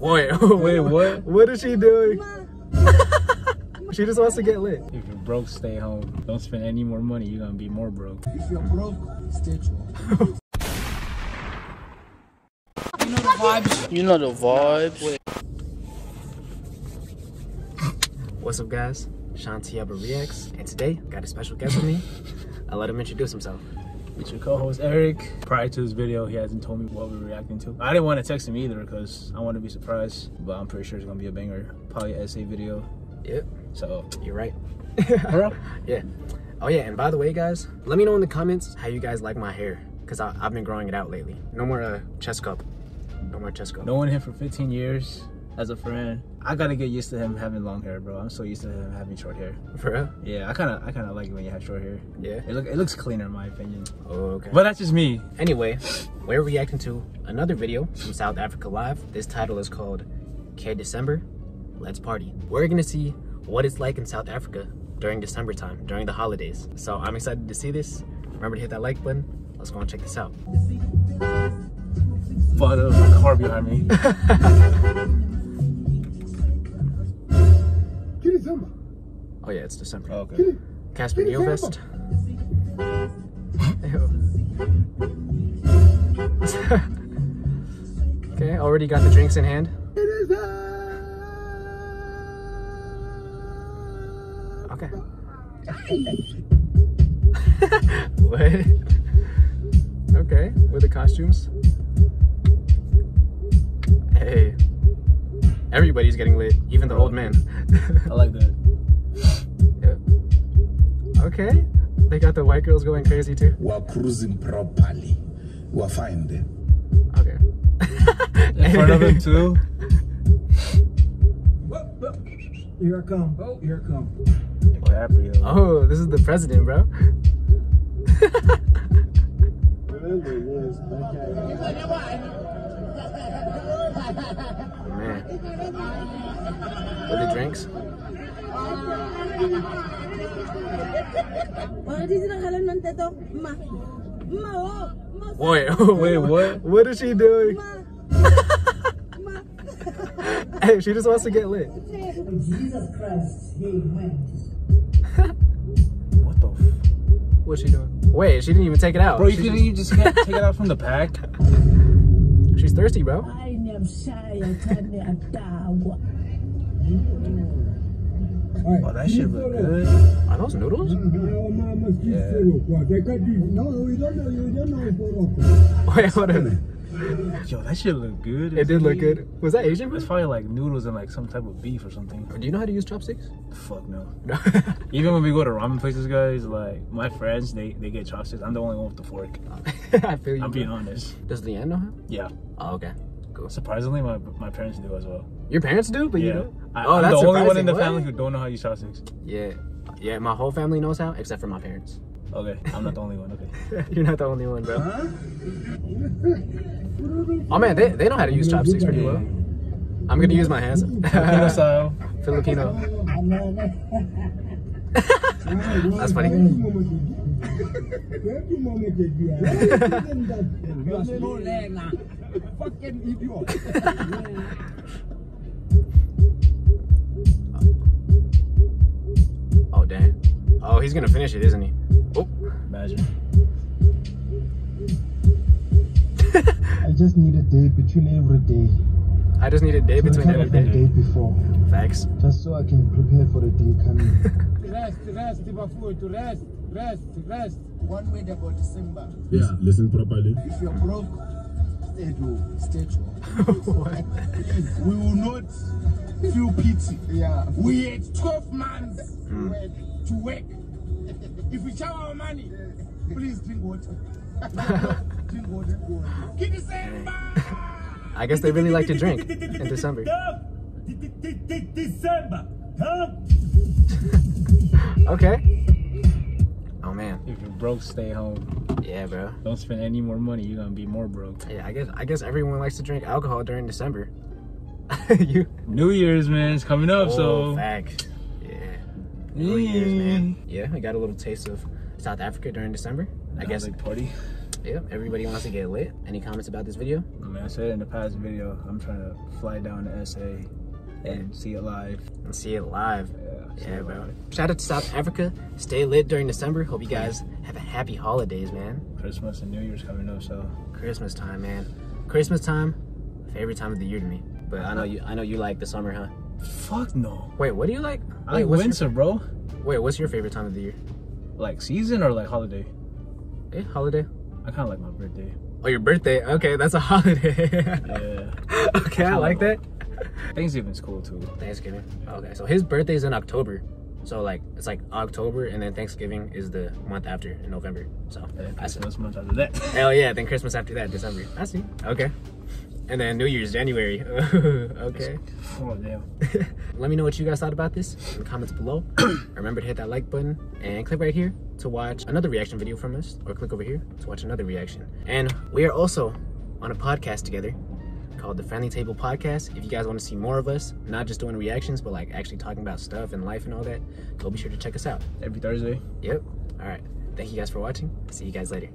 Wait, what? What is she doing? She just wants to get lit. If you're broke, stay home. Don't spend any more money. You're gonna be more broke. If you're broke, stay true. You know the vibes. You know the vibes. What's up, guys? Shaun Tayaba reacts, and today I got a special guest with me. I'll let him introduce himself. It's your co-host Eric. Prior to this video, he hasn't told me what we're reacting to. I didn't want to text him either because I want to be surprised, but I'm pretty sure it's gonna be a banger, probably an essay video. Yep. So you're right. Yeah. Oh yeah, and by the way, guys, let me know in the comments how you guys like my hair, because I've been growing it out lately. No more chest cup. No more chest cup. Knowing him for 15 years as a friend, I gotta get used to him having long hair, bro. I'm so used to him having short hair. For real? Yeah, I kind of like it when you have short hair. Yeah. It looks cleaner in my opinion. Oh, okay. But that's just me. Anyway, we're reacting to another video from South Africa Live. This title is called Ke December, Let's Party. We're gonna see what it's like in South Africa during December time, during the holidays. So I'm excited to see this. Remember to hit that like button. Let's go and check this out. But it was a car behind me. Oh yeah, it's December. Oh, okay. Cassper Nyovest. Okay, already got the drinks in hand. Okay. What? Okay, with the costumes. Hey. Everybody's getting lit, even the old man. I like that. Yeah. Okay. They got the white girls going crazy too. We're cruising properly. We're fine then. Okay. In front of him too. Here I come. Oh, here I come. DiCaprio. Oh, this is the president, bro. Man. With the drinks. Wait, what? What is she doing? Hey, she just wants to get lit. Jesus Christ, what the f? What's she doing? Wait, she didn't even take it out. Bro, you just can't take it out from the pack? She's thirsty, bro. Oh, that shit look good. Are those noodles? Yeah. Wait, hold on. Yo, that shit look good. It did look good. Was that Asian? It's probably like noodles and like some type of beef or something. Do you know how to use chopsticks? Fuck no. Even when we go to ramen places, guys, like my friends, they get chopsticks. I'm the only one with the fork. I feel you. I'm being honest. Does Leanne know how? Yeah. Oh, okay. Cool. Surprisingly, my parents do as well. Your parents do, but yeah. You don't? I'm that's the only one in the family who don't know how to use chopsticks. Yeah. Yeah, my whole family knows how, except for my parents. Okay, I'm not the only one, okay. You're not the only one, bro. Huh? Oh man, they know how to use chopsticks pretty well. I'm gonna use my hands. Filipino style. Filipino. That's funny. Oh damn. Oh, he's gonna finish it, isn't he? Oh, imagine. I just need a day between every day. I just need a day between every day. Day before. Facts. Just so I can prepare for the day coming. Rest. One word about Simba. Yeah, listen properly. If you're broke, stay true. Stay true. We will not feel pity. Yeah. We had 12 months to work. If we shower our money, please drink water. Drink water. Ke December! I guess they really like to drink in December. Okay. Oh man. If you're broke, stay home. Yeah, bro. Don't spend any more money. You're gonna be more broke. Yeah, I guess everyone likes to drink alcohol during December. New Year's, man, it's coming up, so. Fact. Yeah. New Year's, man. Yeah, I got a little taste of South Africa during December. I guess. Big party. Yeah, everybody wants to get lit. Any comments about this video? I mean, I said in the past video, I'm trying to fly down to SA and see it live. And see it live. Yeah, bro. Shout out to South Africa. Stay lit during December. Hope you guys have a happy holidays, man. Christmas and New Year's coming up, so. Christmas time, man. Christmas time, favorite time of the year to me. But I know you like the summer, huh? Fuck no. Wait, what do you like? I like winter, bro. Wait, what's your favorite time of the year? Like season or like holiday? Yeah, holiday. I kind of like my birthday. Oh, your birthday? Okay, that's a holiday. Yeah. Okay, I like that. Thanksgiving's cool too. Thanksgiving. Yeah. Okay, so his birthday's in October. So like, it's like October and then Thanksgiving is the month after in November. So yeah, Christmas month after that. Hell yeah, then Christmas after that, December. I see. Okay. And then New Year's, January. Okay. Oh, damn. Let me know what you guys thought about this in the comments below. Remember to hit that like button and click right here to watch another reaction video from us, or click over here to watch another reaction. And we are also on a podcast together called the Friendly Table Podcast. If you guys want to see more of us, not just doing reactions, but like actually talking about stuff and life and all that, go be sure to check us out. Every Thursday. Yep. All right. Thank you guys for watching. See you guys later.